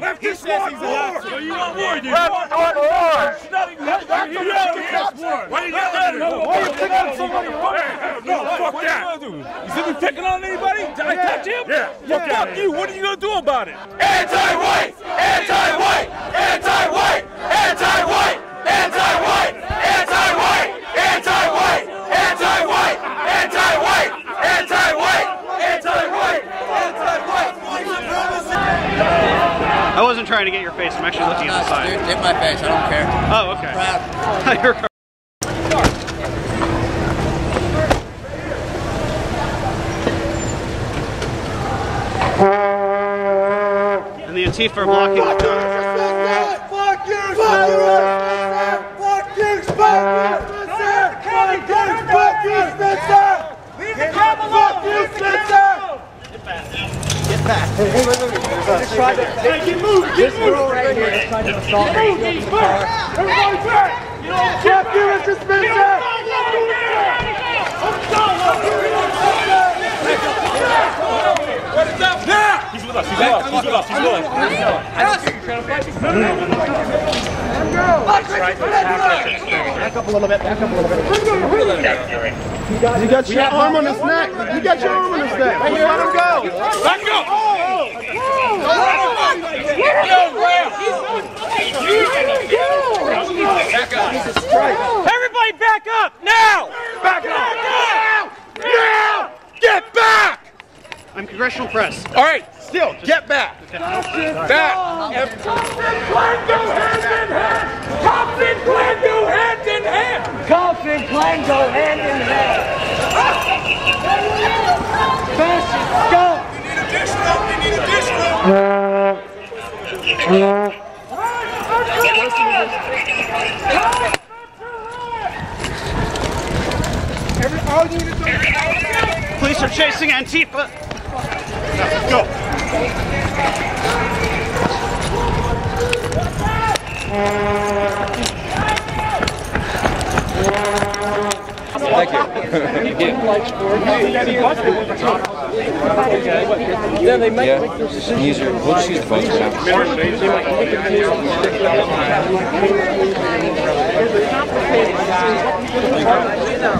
leftists want war. So you want war, dude. Leftists want war. She's not even leftists. You don't war. Why you get that? You're picking on somebody. No, fuck that. Is he picking on anybody? Did I touch him? Yeah. Well, fuck you. What are you going to do about it? Anti-white! Anti-white! Anti-white! Anti-white! Anti-white! Anti-white! Anti-white! Anti-white! Anti-white! Anti-white! Anti-white! Anti-white! I wasn't trying to get your face. I'm actually looking at the side. Dude, hit my face. I don't care. Oh, okay. I'm proud. And the Antifa are blocking. Fuck you, Spencer! Fuck you, Spencer! Fuck you, Spencer! Fuck you, Spencer! Leave the cab alone! Fuck you, Spencer! Get back now. Get back. Hey, look. Get moved! Get moved! Right here. Get moved! Everybody back! You don't fuck you, Mr. Spencer! Back up a little bit, back up a little bit. You got your arm on his neck. You got your arm on his neck. Let him go. Let him go. Everybody back up now. Back up. Now. Get back. I'm congressional press. All right. Still, get back! Back! Cops and Plango hand in hand! Cops and Plango hand in hand! Cops and Plango hand in hand! Fascists, go! You need additional! You need additional! Police are chasing Antifa! Go! Thank you. Then they might make their decision. We'll just use the phone for now.